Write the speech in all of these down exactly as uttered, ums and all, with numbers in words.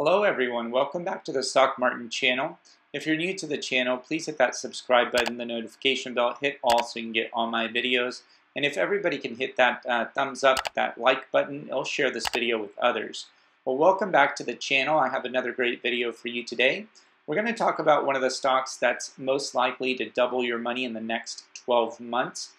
Hello everyone, welcome back to the Stock Martin channel. If you're new to the channel, please hit that subscribe button, the notification bell, hit all so you can get all my videos. And if everybody can hit that uh, thumbs up, that like button, it'll share this video with others. Well, welcome back to the channel. I have another great video for you today. We're going to talk about one of the stocks that's most likely to double your money in the next twelve months.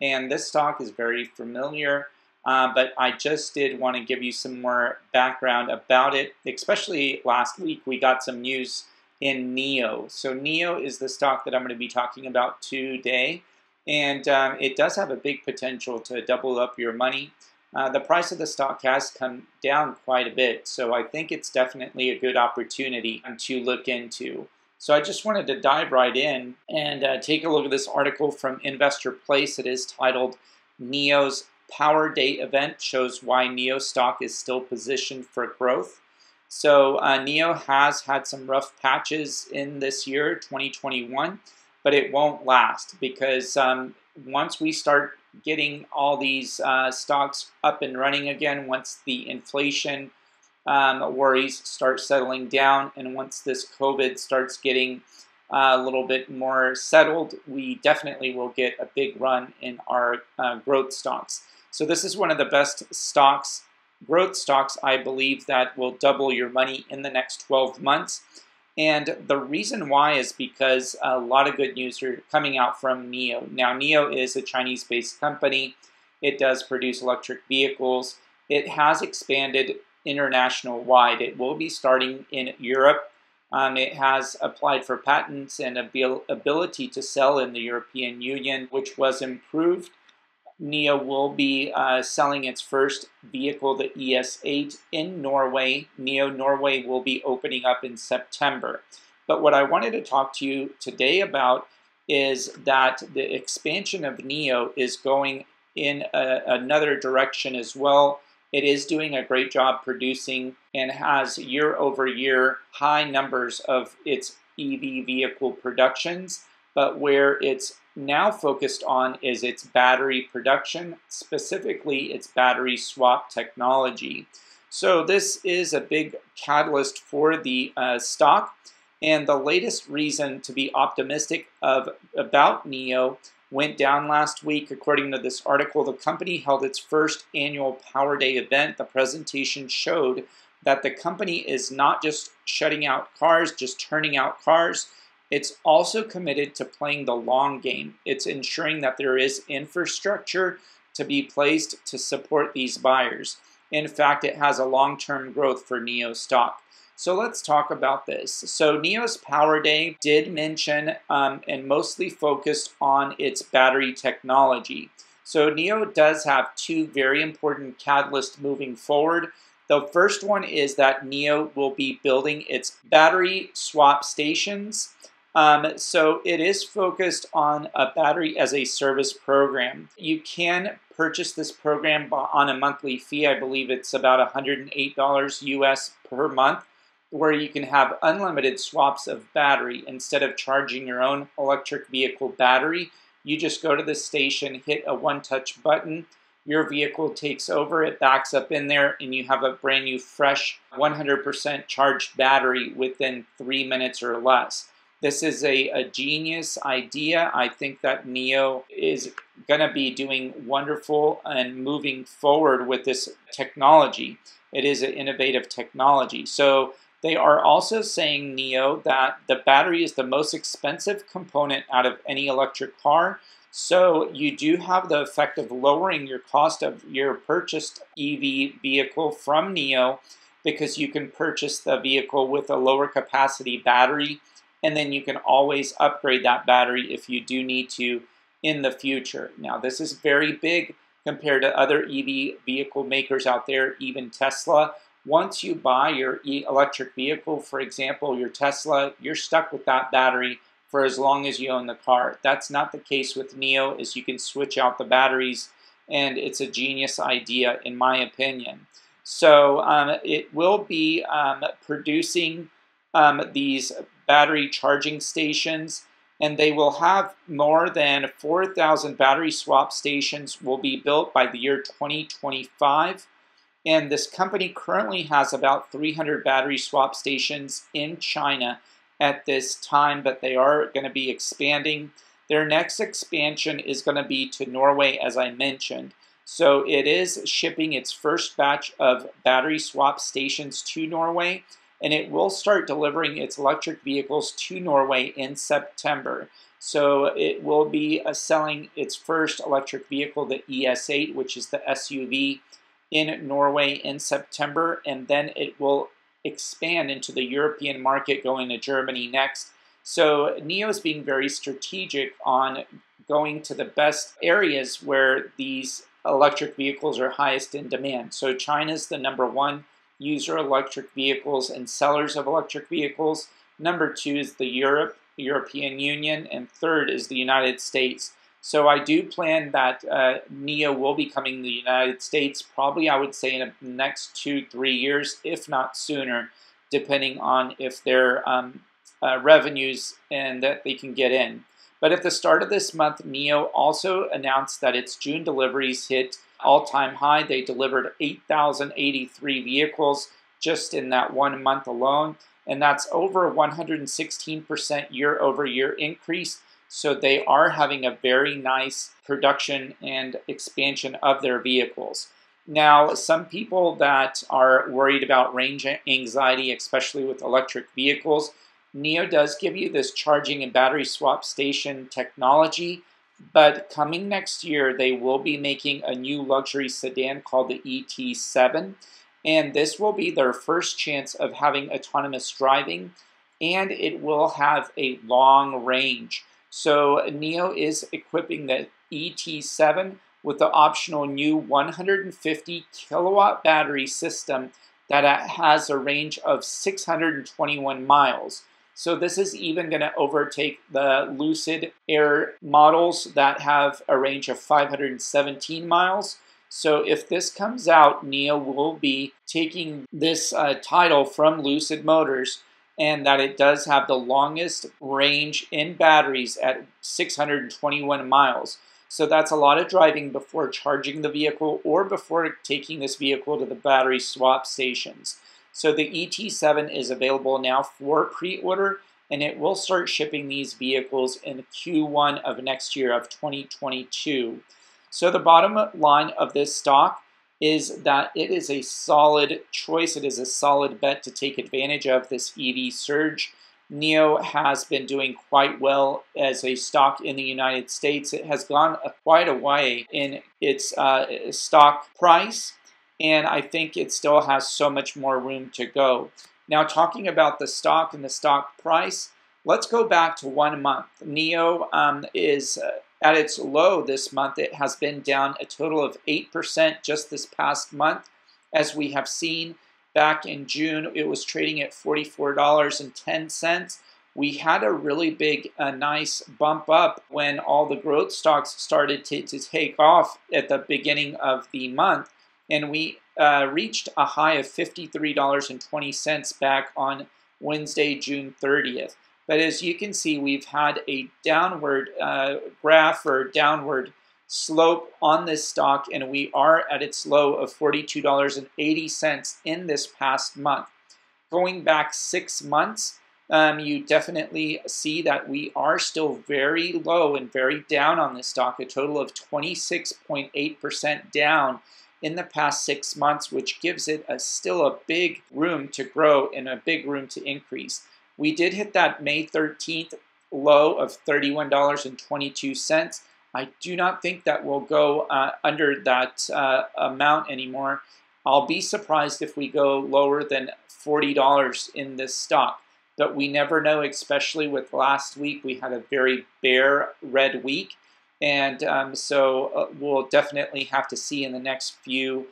And this stock is very familiar. Uh, but I just did want to give you some more background about it, especially last week we got some news in N I O. So N I O is the stock that I'm going to be talking about today, and um, it does have a big potential to double up your money. Uh, the price of the stock has come down quite a bit, so I think it's definitely a good opportunity to look into. So I just wanted to dive right in and uh, take a look at this article from Investor Place. It is titled, N I O's Power Day Event Shows Why N I O Stock is Still Positioned for Growth. So uh, N I O has had some rough patches in this year, twenty twenty-one, but it won't last because um, once we start getting all these uh, stocks up and running again, once the inflation um, worries start settling down and once this COVID starts getting Uh, a little bit more settled, we definitely will get a big run in our uh, growth stocks. So this is one of the best stocks, growth stocks, I believe, that will double your money in the next twelve months. And the reason why is because a lot of good news are coming out from N I O. Now, N I O is a Chinese-based company. It does produce electric vehicles. It has expanded international-wide. It will be starting in Europe. Um, it has applied for patents and abil ability to sell in the European Union, which was improved. N I O will be uh, selling its first vehicle, the E S eight, in Norway. Nio Norway will be opening up in September. But what I wanted to talk to you today about is that the expansion of N I O is going in a, another direction as well. It is doing a great job producing and has year-over-year high numbers of its E V vehicle productions, but where it's now focused on is its battery production, specifically its battery swap technology. So this is a big catalyst for the uh, stock, and the latest reason to be optimistic of about N I O went down last week. According to this article, the company held its first annual Power Day event. The presentation showed that the company is not just shutting out cars, just turning out cars. It's also committed to playing the long game. It's ensuring that there is infrastructure to be placed to support these buyers. In fact, it has a long-term growth for N I O stock. So let's talk about this. So N I O's Power Day did mention um, and mostly focused on its battery technology. So N I O does have two very important catalysts moving forward. The first one is that N I O will be building its battery swap stations. Um, so it is focused on a battery as a service program. You can purchase this program on a monthly fee. I believe it's about one hundred eight dollars U S per month, where you can have unlimited swaps of battery. Instead of charging your own electric vehicle battery, you just go to the station, hit a one-touch button, your vehicle takes over, it backs up in there, and you have a brand new, fresh, one hundred percent charged battery within three minutes or less. This is a, a genius idea. I think that N I O is going to be doing wonderful and moving forward with this technology. It is an innovative technology. So they are also saying, N I O, that the battery is the most expensive component out of any electric car. So you do have the effect of lowering your cost of your purchased E V vehicle from N I O, because you can purchase the vehicle with a lower capacity battery, and then you can always upgrade that battery if you do need to in the future. Now, this is very big compared to other E V vehicle makers out there, even Tesla. Once you buy your electric vehicle, for example, your Tesla, you're stuck with that battery for as long as you own the car. That's not the case with N I O, as you can switch out the batteries, and it's a genius idea, in my opinion. So um, it will be um, producing um, these battery charging stations, and they will have more than four thousand battery swap stations will be built by the year twenty twenty-five. And this company currently has about three hundred battery swap stations in China at this time, but they are going to be expanding. Their next expansion is going to be to Norway, as I mentioned. So it is shipping its first batch of battery swap stations to Norway, and it will start delivering its electric vehicles to Norway in September. So it will be selling its first electric vehicle, the E S eight, which is the S U V, in Norway in September, and then it will expand into the European market, going to Germany next. So N I O is being very strategic on going to the best areas where these electric vehicles are highest in demand. So China's the number one user of electric vehicles and sellers of electric vehicles. Number two is the Europe, European Union, and third is the United States. So I do plan that uh, N I O will be coming to the United States probably, I would say, in the next two, three years, if not sooner, depending on if their um, uh, revenues and that they can get in. But at the start of this month, N I O also announced that its June deliveries hit all-time high. They delivered eight thousand eighty-three vehicles just in that one month alone, and that's over a one hundred sixteen percent year-over-year increase. So they are having a very nice production and expansion of their vehicles. Now, some people that are worried about range anxiety, especially with electric vehicles, N I O does give you this charging and battery swap station technology, but coming next year, they will be making a new luxury sedan called the E T seven, and this will be their first chance of having autonomous driving, and it will have a long range. So N I O is equipping the E T seven with the optional new one hundred fifty kilowatt battery system that has a range of six hundred twenty-one miles. So this is even going to overtake the Lucid Air models that have a range of five hundred seventeen miles. So if this comes out, N I O will be taking this uh, title from Lucid Motors, and that it does have the longest range in batteries at six hundred twenty-one miles. So that's a lot of driving before charging the vehicle or before taking this vehicle to the battery swap stations. So the E T seven is available now for pre-order, and it will start shipping these vehicles in Q one of next year, of twenty twenty-two. So the bottom line of this stock is that it is a solid choice. It is a solid bet to take advantage of this E V surge. N I O has been doing quite well as a stock in the United States. It has gone a, quite a way in its uh, stock price, and I think it still has so much more room to go. Now, talking about the stock and the stock price, let's go back to one month. N I O um, is... Uh, At its low this month, it has been down a total of eight percent just this past month. As we have seen, back in June, it was trading at forty-four dollars and ten cents. We had a really big, a nice bump up when all the growth stocks started to, to take off at the beginning of the month, and we uh, reached a high of fifty-three dollars and twenty cents back on Wednesday, June thirtieth. But as you can see, we've had a downward uh, graph or downward slope on this stock, and we are at its low of forty-two dollars and eighty cents in this past month. Going back six months, um, you definitely see that we are still very low and very down on this stock, a total of twenty-six point eight percent down in the past six months, which gives it a, still a big room to grow and a big room to increase. We did hit that May thirteenth low of thirty-one dollars and twenty-two cents. I do not think that will go uh, under that uh, amount anymore. I'll be surprised if we go lower than forty dollars in this stock, but we never know, especially with last week. We had a very bear red week, and um, so uh, we'll definitely have to see in the next few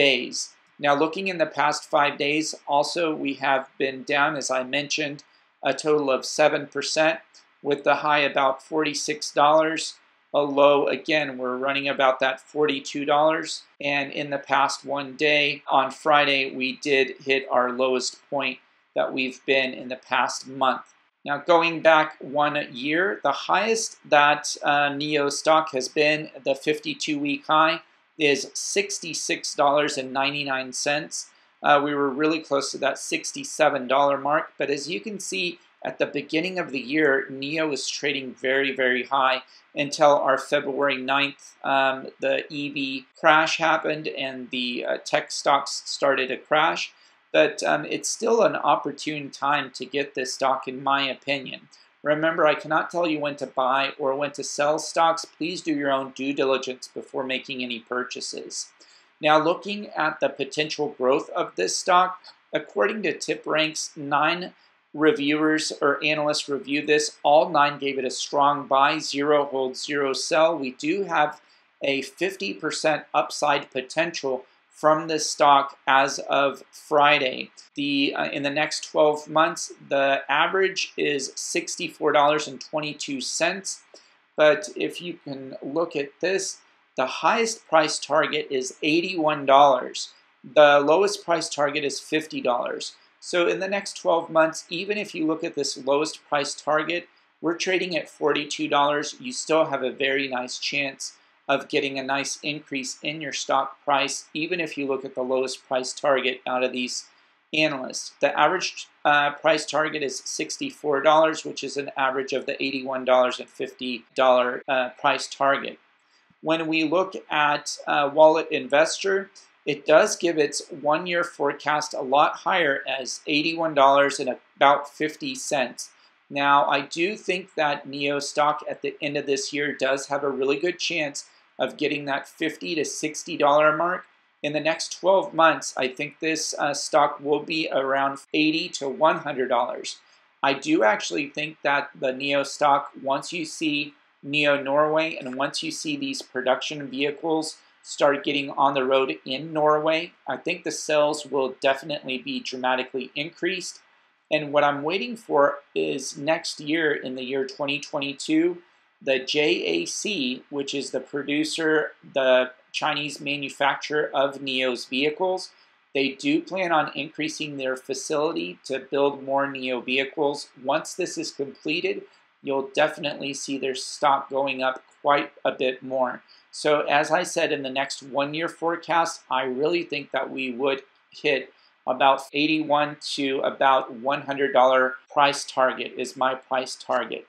days. Now, looking in the past five days, also we have been down, as I mentioned, a total of seven percent, with the high about forty-six dollars. A low, again, we're running about that forty-two dollars. And in the past one day, on Friday, we did hit our lowest point that we've been in the past month. Now, going back one year, the highest that uh, N I O stock has been, the fifty-two week high, is sixty-six dollars and ninety-nine cents. Uh, we were really close to that sixty-seven dollar mark, but as you can see, at the beginning of the year, N I O was trading very, very high until our February ninth, um, the E V crash happened and the uh, tech stocks started a crash. But um, it's still an opportune time to get this stock, in my opinion. Remember, I cannot tell you when to buy or when to sell stocks. Please do your own due diligence before making any purchases. Now, looking at the potential growth of this stock, according to TipRanks, nine reviewers or analysts reviewed this. All nine gave it a strong buy, zero hold, zero sell. We do have a fifty percent upside potential from this stock as of Friday. The uh, in the next twelve months, the average is sixty-four dollars and twenty-two cents. But if you can look at this, the highest price target is eighty-one dollars. The lowest price target is fifty dollars. So in the next twelve months, even if you look at this lowest price target, we're trading at forty-two dollars. You still have a very nice chance of getting a nice increase in your stock price, even if you look at the lowest price target out of these analysts. The average uh, price target is sixty-four dollars, which is an average of the eighty-one dollars and fifty dollars uh, price target. When we look at uh, Wallet Investor, it does give its one-year forecast a lot higher as eighty-one dollars and about fifty cents. Now, I do think that N I O stock at the end of this year does have a really good chance of getting that fifty to sixty dollar mark. In the next twelve months, I think this uh, stock will be around eighty to one hundred dollars. I do actually think that the N I O stock, once you see Nio Norway and once you see these production vehicles start getting on the road in Norway, I think the sales will definitely be dramatically increased. And what I'm waiting for is next year, in the year twenty twenty-two, the J A C, which is the producer, the Chinese manufacturer of Nio's vehicles, they do plan on increasing their facility to build more Nio vehicles. Once this is completed, you'll definitely see their stock going up quite a bit more. So as I said, in the next one-year forecast, I really think that we would hit about eighty-one to about one hundred dollar price target is my price target.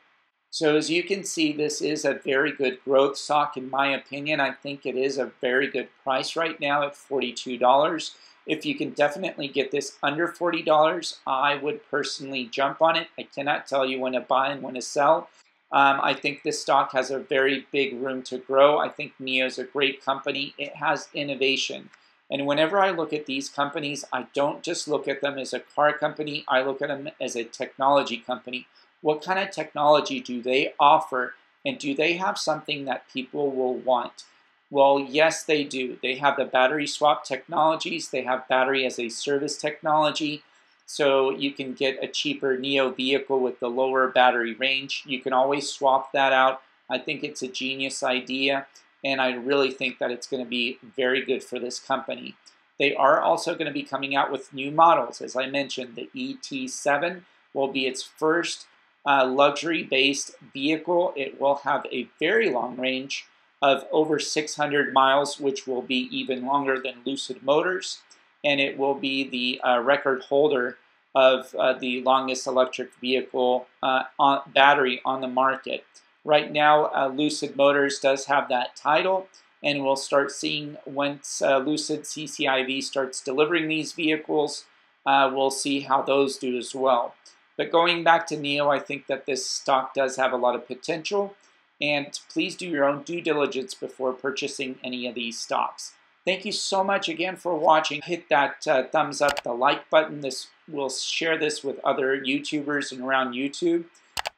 So as you can see, this is a very good growth stock in my opinion. I think it is a very good price right now at forty-two dollars. If you can definitely get this under forty dollars, I would personally jump on it. I cannot tell you when to buy and when to sell. Um, I think this stock has a very big room to grow. I think N I O is a great company. It has innovation. And whenever I look at these companies, I don't just look at them as a car company, I look at them as a technology company. What kind of technology do they offer, and do they have something that people will want? Well, yes, they do. They have the battery swap technologies, they have battery as a service technology, so you can get a cheaper N I O vehicle with the lower battery range. You can always swap that out. I think it's a genius idea. And I really think that it's going to be very good for this company. They are also going to be coming out with new models. As I mentioned, the E T seven will be its first uh, luxury-based vehicle. It will have a very long range of over six hundred miles, which will be even longer than Lucid Motors. And it will be the uh, record holder of uh, the longest electric vehicle uh, on, battery on the market. Right now, uh, Lucid Motors does have that title, and we'll start seeing once uh, Lucid C C I V starts delivering these vehicles, uh, we'll see how those do as well. But going back to N I O, I think that this stock does have a lot of potential, and please do your own due diligence before purchasing any of these stocks. Thank you so much again for watching. Hit that uh, thumbs up, the like button. This we'll share this with other YouTubers and around YouTube.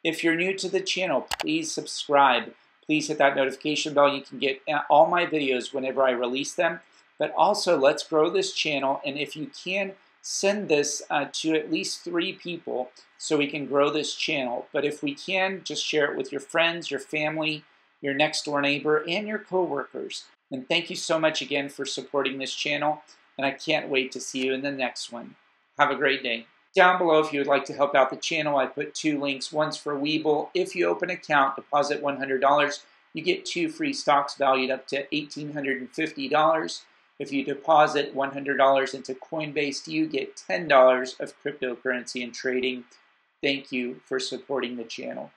If you're new to the channel, please subscribe. Please hit that notification bell. You can get all my videos whenever I release them. But also, let's grow this channel. And if you can, send this uh, to at least three people so we can grow this channel. But if we can, just share it with your friends, your family, your next door neighbor, and your coworkers. And thank you so much again for supporting this channel. And I can't wait to see you in the next one. Have a great day. Down below, if you would like to help out the channel, I put two links. One's for Webull. If you open an account, deposit one hundred dollars, you get two free stocks valued up to one thousand eight hundred fifty dollars. If you deposit one hundred dollars into Coinbase, you get ten dollars of cryptocurrency and trading. Thank you for supporting the channel.